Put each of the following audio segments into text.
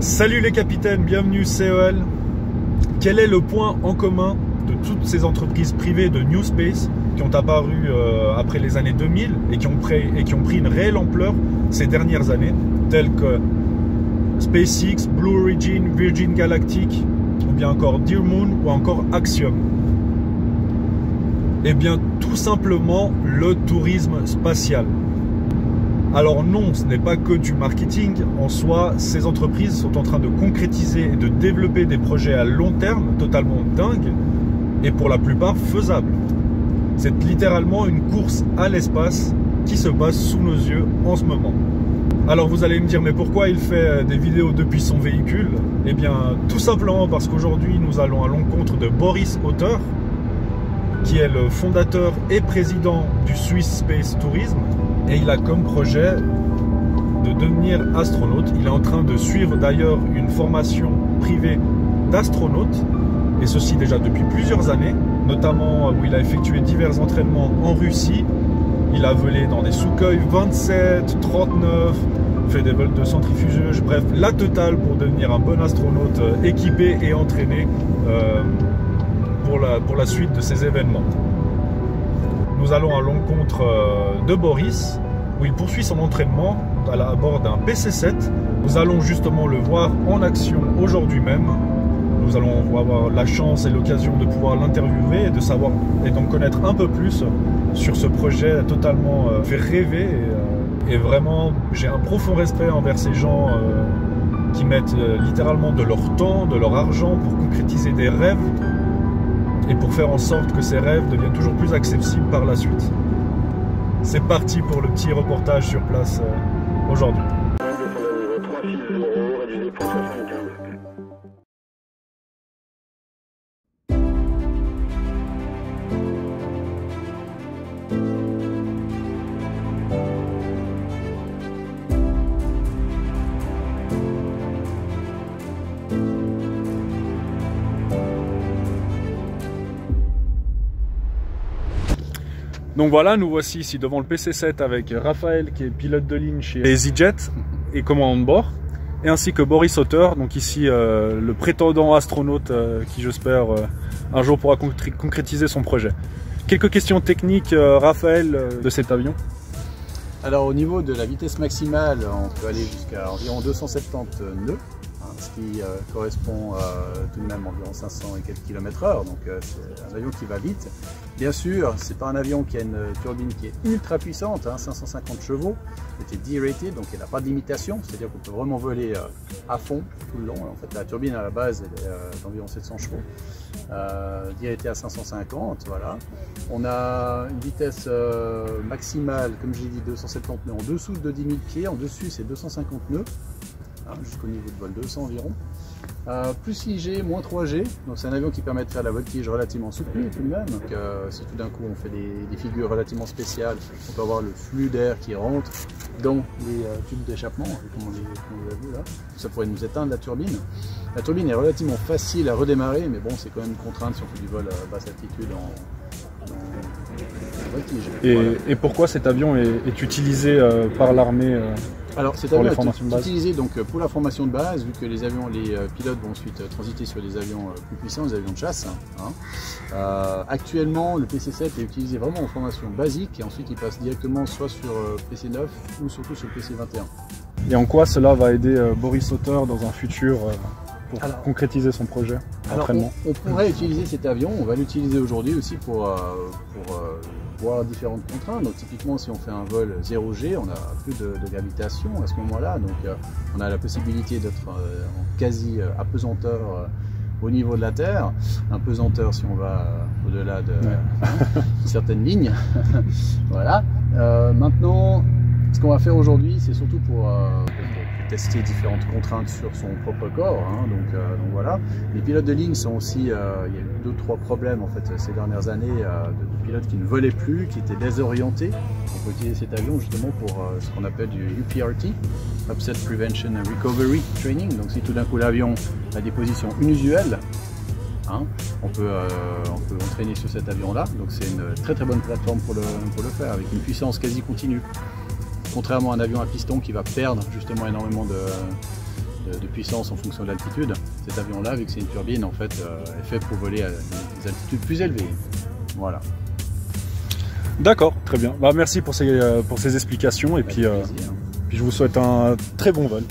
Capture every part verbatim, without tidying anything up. Salut les capitaines, bienvenue C E L. Quel est le point en commun de toutes ces entreprises privées de New Space qui ont apparu euh, après les années deux mille et qui, ont pris, et qui ont pris une réelle ampleur ces dernières années, telles que SpaceX, Blue Origin, Virgin Galactic, ou bien encore Dear Moon, ou encore Axiom? Eh bien, tout simplement le tourisme spatial. Alors non, ce n'est pas que du marketing. En soi, ces entreprises sont en train de concrétiser et de développer des projets à long terme totalement dingues et pour la plupart faisables. C'est littéralement une course à l'espace qui se passe sous nos yeux en ce moment. Alors vous allez me dire, mais pourquoi il fait des vidéos depuis son véhicule? Eh bien, tout simplement parce qu'aujourd'hui, nous allons à l'encontre de Boris Hauteur, qui est le fondateur et président du Swiss Space Tourism. Et il a comme projet de devenir astronaute. Il est en train de suivre d'ailleurs une formation privée d'astronaute, et ceci déjà depuis plusieurs années, notamment où il a effectué divers entraînements en Russie. Il a volé dans des Sukhoi vingt-sept, trente-neuf, fait des vols de centrifugeuse, bref, la totale pour devenir un bon astronaute équipé et entraîné euh, pour, la, pour la suite de ces événements. Nous allons à l'encontre de Boris, où il poursuit son entraînement à bord d'un P C sept. Nous allons justement le voir en action aujourd'hui même. Nous allons avoir la chance et l'occasion de pouvoir l'interviewer et de savoir et d'en connaître un peu plus sur ce projet totalement fait rêver. Et vraiment, j'ai un profond respect envers ces gens qui mettent littéralement de leur temps, de leur argent pour concrétiser des rêves, et pour faire en sorte que ces rêves deviennent toujours plus accessibles par la suite. C'est parti pour le petit reportage sur place euh, aujourd'hui. Donc voilà, nous voici ici devant le P C sept avec Raphaël, qui est pilote de ligne chez EasyJet et commandant de bord, et ainsi que Boris Otter, donc ici euh, le prétendant astronaute euh, qui, j'espère, euh, un jour pourra concrétiser son projet. Quelques questions techniques, euh, Raphaël, euh, de cet avion. Alors au niveau de la vitesse maximale, on peut aller jusqu'à environ deux cent soixante-dix nœuds, hein, ce qui euh, correspond à euh, tout de même environ cinq cents et quelques kilomètres heure, donc euh, c'est un avion qui va vite. Bien sûr, c'est pas un avion qui a une turbine qui est ultra puissante, hein, cinq cent cinquante chevaux, elle était D-rated, donc elle n'a pas de limitation, c'est-à-dire qu'on peut vraiment voler euh, à fond tout le long. En fait, la turbine à la base elle est euh, d'environ sept cents chevaux, euh, D-rated à cinq cent cinquante, voilà. On a une vitesse euh, maximale, comme j'ai dit, deux cent soixante-dix nœuds, en dessous de dix mille pieds, en dessus c'est deux cent cinquante nœuds, hein, jusqu'au niveau de vol deux cents environ. Euh, plus six G, moins trois G, donc c'est un avion qui permet de faire la voltige relativement soutenue tout de même. Donc, euh, si tout d'un coup on fait des, des figures relativement spéciales, on peut avoir le flux d'air qui rentre dans les euh, tubes d'échappement, comme on l'a vu là. Ça pourrait nous éteindre la turbine. La turbine est relativement facile à redémarrer, mais bon, c'est quand même une contrainte si on fait du vol à basse altitude en, en voltige. Et, voilà. Et pourquoi cet avion est, est utilisé euh, par l'armée euh... Alors cet avion est utilisé donc pour la formation de base, vu que les avions, les pilotes vont ensuite transiter sur des avions plus puissants, des avions de chasse. Hein. Euh, actuellement, le P C sept est utilisé vraiment en formation basique, et ensuite il passe directement soit sur P C neuf ou surtout sur P C vingt et un. Et en quoi cela va aider euh, Boris Hauteur dans un futur euh, pour alors, concrétiser son projet d'entraînement? on, on pourrait utiliser cet avion, on va l'utiliser aujourd'hui aussi pour... Euh, pour euh, voir différentes contraintes. Donc typiquement, si on fait un vol zéro G, on n'a plus de, de gravitation à ce moment-là, donc euh, on a la possibilité d'être euh, en quasi euh, apesanteur euh, au niveau de la Terre, un pesanteur si on va euh, au-delà de ouais. euh, certaines lignes. Voilà. Euh, maintenant, ce qu'on va faire aujourd'hui, c'est surtout pour, euh, pour tester différentes contraintes sur son propre corps, hein, donc, euh, donc voilà. Les pilotes de ligne sont aussi, euh, il y a eu deux trois problèmes en fait ces dernières années euh, de pilotes qui ne volaient plus, qui étaient désorientés. On peut utiliser cet avion justement pour euh, ce qu'on appelle du U P R T, Upset Prevention and Recovery Training. Donc si tout d'un coup l'avion a des positions inusuelles, hein, on peut, euh, on peut entraîner sur cet avion-là. Donc c'est une très très bonne plateforme pour le, pour le faire, avec une puissance quasi continue. Contrairement à un avion à piston qui va perdre justement énormément de, de, de puissance en fonction de l'altitude, cet avion-là, vu que c'est une turbine, en fait, euh, est fait pour voler à des altitudes plus élevées. Voilà. D'accord, très bien. Bah, merci pour ces, euh, pour ces explications et puis, euh, puis je vous souhaite un très bon vol.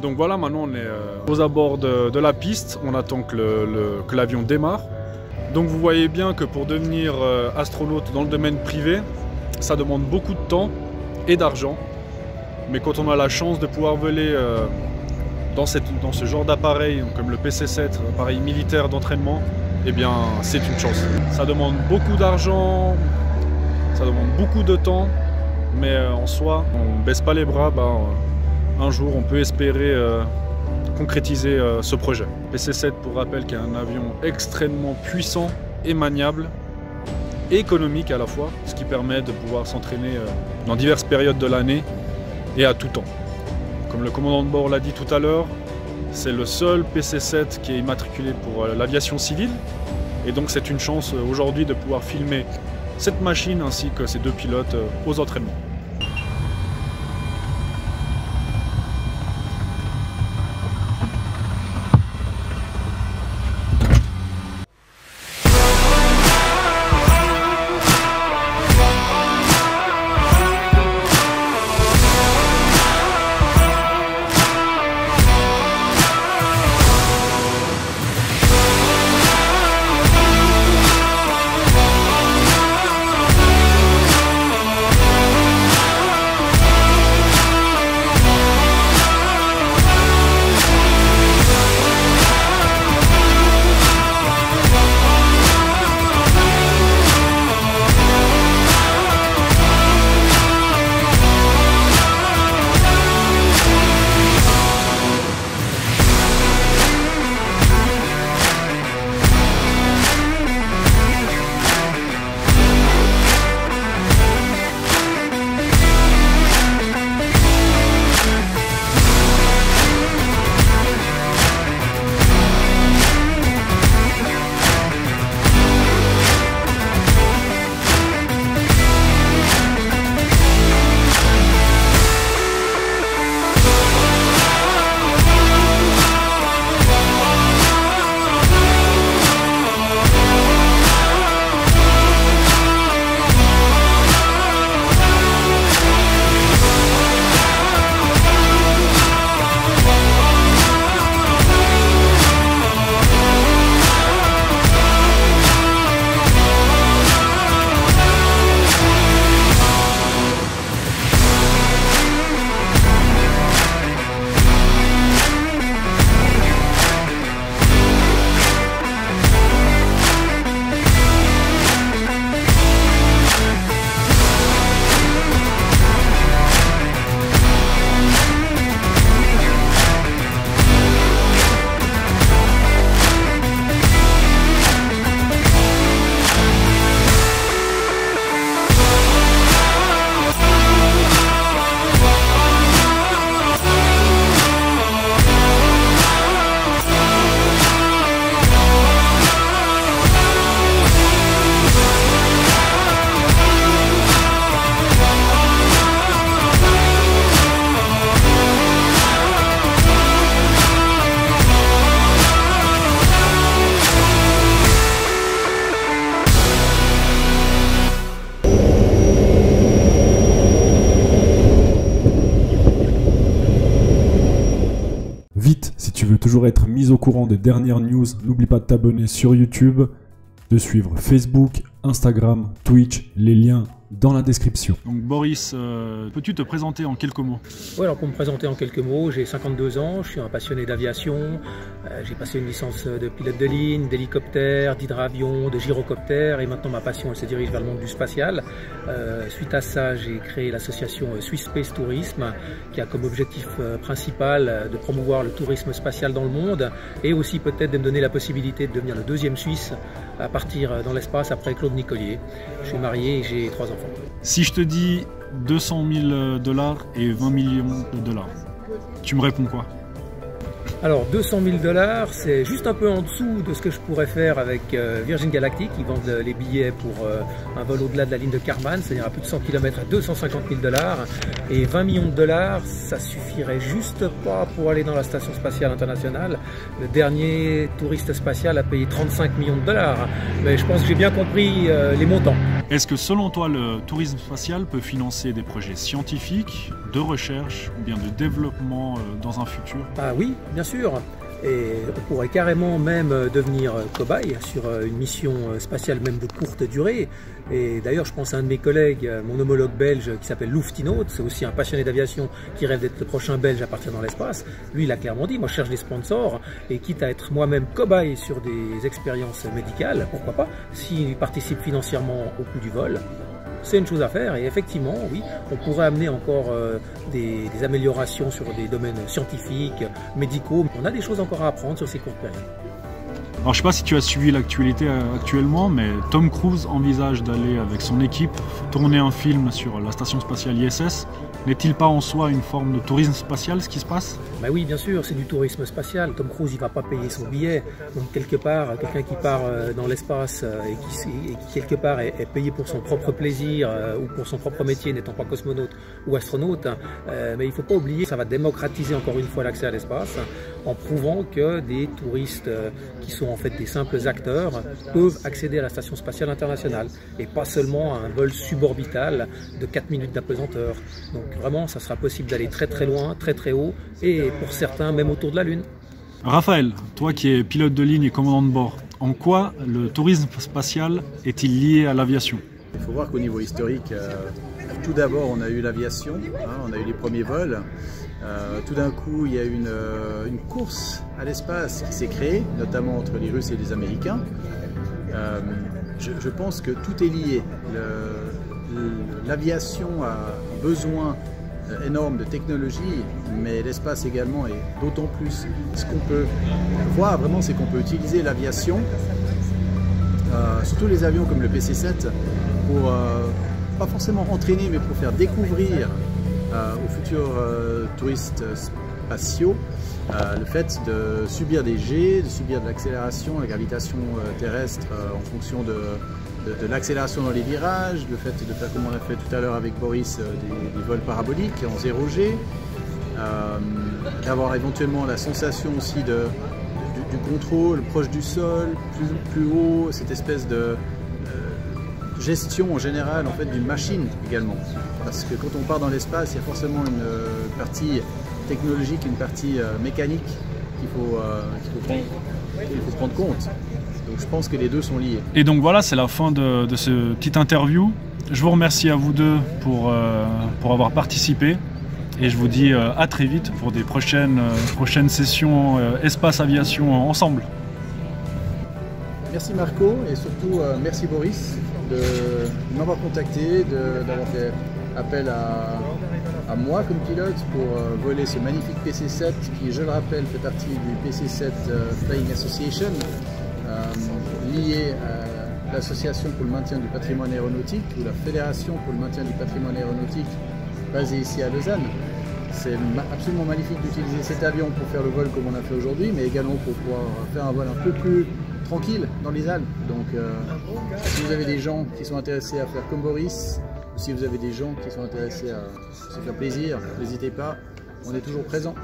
Donc voilà, maintenant on est aux abords de, de la piste, on attend que, le, le, que l'avion démarre. Donc vous voyez bien que pour devenir astronaute dans le domaine privé, ça demande beaucoup de temps et d'argent. Mais quand on a la chance de pouvoir voler dans, cette, dans ce genre d'appareil, comme le P C sept, appareil militaire d'entraînement, eh bien c'est une chance. Ça demande beaucoup d'argent, ça demande beaucoup de temps, mais en soi, on ne baisse pas les bras. Bah, un jour, on peut espérer euh, concrétiser euh, ce projet. P C sept, pour rappel, qui est un avion extrêmement puissant et maniable, et économique à la fois, ce qui permet de pouvoir s'entraîner euh, dans diverses périodes de l'année et à tout temps. Comme le commandant de bord l'a dit tout à l'heure, c'est le seul P C sept qui est immatriculé pour euh, l'aviation civile, et donc c'est une chance euh, aujourd'hui de pouvoir filmer cette machine ainsi que ses deux pilotes euh, aux entraînements. toujours être mis au courant des dernières news, n'oublie pas de t'abonner sur YouTube, de suivre Facebook, Instagram, Twitch, les liens dans la description. Donc Boris, euh, peux-tu te présenter en quelques mots? Oui, alors pour me présenter en quelques mots, j'ai cinquante-deux ans, je suis un passionné d'aviation, euh, j'ai passé une licence de pilote de ligne, d'hélicoptère, d'hydravion, de gyrocoptère et maintenant ma passion elle se dirige vers le monde du spatial. Euh, suite à ça, j'ai créé l'association Swiss Space Tourism qui a comme objectif euh, principal de promouvoir le tourisme spatial dans le monde et aussi peut-être de me donner la possibilité de devenir le deuxième Suisse à partir dans l'espace après Claude Nicollier. Je suis marié et j'ai trois enfants. Si je te dis deux cent mille dollars et vingt millions de dollars, tu me réponds quoi? Alors deux cent mille dollars, c'est juste un peu en dessous de ce que je pourrais faire avec euh, Virgin Galactic. Ils vendent euh, les billets pour euh, un vol au-delà de la ligne de Karman, c'est-à-dire à plus de cent kilomètres à deux cent cinquante mille dollars. Et vingt millions de dollars, ça suffirait juste pas pour aller dans la Station Spatiale Internationale. Le dernier touriste spatial a payé trente-cinq millions de dollars. Mais je pense que j'ai bien compris euh, les montants. Est-ce que selon toi, le tourisme spatial peut financer des projets scientifiques, de recherche ou bien de développement euh, dans un futur? Ah oui, bien sûr. Et on pourrait carrément même devenir cobaye sur une mission spatiale même de courte durée. Et d'ailleurs, je pense à un de mes collègues, mon homologue belge qui s'appelle Louftino, c'est aussi un passionné d'aviation qui rêve d'être le prochain belge à partir dans l'espace. Lui, il a clairement dit, moi je cherche des sponsors et quitte à être moi-même cobaye sur des expériences médicales, pourquoi pas, s'il participe financièrement au coût du vol. C'est une chose à faire et effectivement, oui, on pourrait amener encore euh, des, des améliorations sur des domaines scientifiques, médicaux. On a des choses encore à apprendre sur ces courtes périodes. Alors je ne sais pas si tu as suivi l'actualité actuellement, mais Tom Cruise envisage d'aller avec son équipe tourner un film sur la station spatiale I S S. N'est-il pas en soi une forme de tourisme spatial ce qui se passe? Bah oui, bien sûr, c'est du tourisme spatial. Tom Cruise, il ne va pas payer son billet. Donc quelque part, quelqu'un qui part dans l'espace et qui, et qui quelque part est, est payé pour son propre plaisir ou pour son propre métier, n'étant pas cosmonaute ou astronaute, euh, mais il ne faut pas oublier que ça va démocratiser encore une fois l'accès à l'espace en prouvant que des touristes qui sont en fait des simples acteurs peuvent accéder à la Station Spatiale Internationale et pas seulement à un vol suborbital de quatre minutes d'apesanteur. Donc vraiment, ça sera possible d'aller très très loin, très très haut et pour certains même autour de la Lune. Raphaël, toi qui es pilote de ligne et commandant de bord, en quoi le tourisme spatial est-il lié à l'aviation? Il faut voir qu'au niveau historique, euh, tout d'abord on a eu l'aviation, hein, on a eu les premiers vols. Euh, tout d'un coup, il y a une, euh, une course à l'espace qui s'est créée, notamment entre les Russes et les Américains. Euh, je, je pense que tout est lié. L'aviation a besoin énorme de technologie, mais l'espace également, et d'autant plus. Ce qu'on peut voir vraiment, c'est qu'on peut utiliser l'aviation, euh, surtout les avions comme le P C sept, pour euh, pas forcément entraîner, mais pour faire découvrir Euh, aux futurs euh, touristes spatiaux, euh, le fait de subir des jets, de subir de l'accélération, la gravitation euh, terrestre euh, en fonction de, de, de l'accélération dans les virages, le fait de faire comme on a fait tout à l'heure avec Boris, euh, des, des vols paraboliques en zéro G, euh, d'avoir éventuellement la sensation aussi de, du, du contrôle proche du sol, plus, plus haut, cette espèce de gestion en général en fait d'une machine également, parce que quand on part dans l'espace il y a forcément une euh, partie technologique, une partie euh, mécanique qu'il faut, euh, qu'il faut prendre, qu'il faut prendre compte. Donc je pense que les deux sont liés. Et donc voilà, c'est la fin de, de ce petit interview. Je vous remercie à vous deux pour, euh, pour avoir participé et je vous dis euh, à très vite pour des prochaines, euh, prochaines sessions euh, espace aviation euh, ensemble. Merci Marco et surtout euh, merci Boris de m'avoir contacté, d'avoir fait appel à, à moi comme pilote pour euh, voler ce magnifique P C sept qui, je le rappelle, fait partie du P C sept euh, flying association, euh, lié à l'association pour le maintien du patrimoine aéronautique ou la fédération pour le maintien du patrimoine aéronautique basée ici à Lausanne. C'est absolument magnifique d'utiliser cet avion pour faire le vol comme on a fait aujourd'hui, mais également pour pouvoir faire un vol un peu plus tranquille dans les Alpes. Donc euh, si vous avez des gens qui sont intéressés à faire comme Boris, ou si vous avez des gens qui sont intéressés à se faire plaisir, n'hésitez pas, on est toujours présent.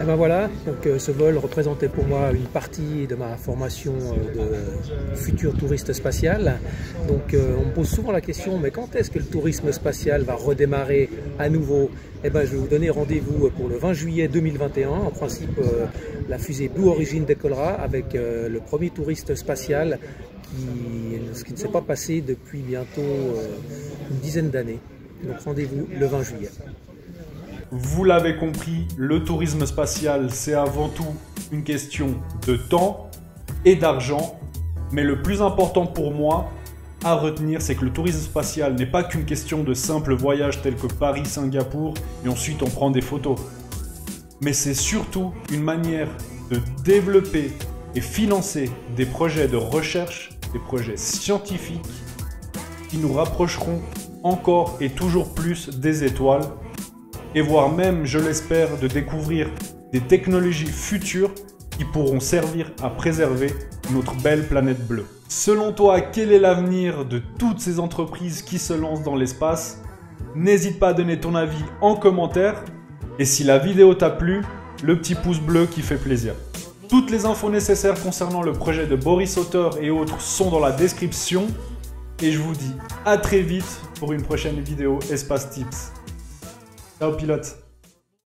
Et ben voilà, donc euh, ce vol représentait pour moi une partie de ma formation euh, de futur touriste spatial. Donc euh, on me pose souvent la question, mais quand est-ce que le tourisme spatial va redémarrer à nouveau? Et ben je vais vous donner rendez-vous pour le vingt juillet deux mille vingt et un. En principe, euh, la fusée Blue Origin décollera avec euh, le premier touriste spatial, qui, ce qui ne s'est pas passé depuis bientôt euh, une dizaine d'années. Donc rendez-vous le vingt juillet. Vous l'avez compris, le tourisme spatial, c'est avant tout une question de temps et d'argent. Mais le plus important pour moi à retenir, c'est que le tourisme spatial n'est pas qu'une question de simples voyages tels que Paris-Singapour et ensuite on prend des photos. Mais c'est surtout une manière de développer et financer des projets de recherche, des projets scientifiques qui nous rapprocheront encore et toujours plus des étoiles, et voire même, je l'espère, de découvrir des technologies futures qui pourront servir à préserver notre belle planète bleue. Selon toi, quel est l'avenir de toutes ces entreprises qui se lancent dans l'espace? N'hésite pas à donner ton avis en commentaire, et si la vidéo t'a plu, le petit pouce bleu qui fait plaisir. Toutes les infos nécessaires concernant le projet de Boris Hauteur et autres sont dans la description, et je vous dis à très vite pour une prochaine vidéo Espace Tips. Ciao pilote!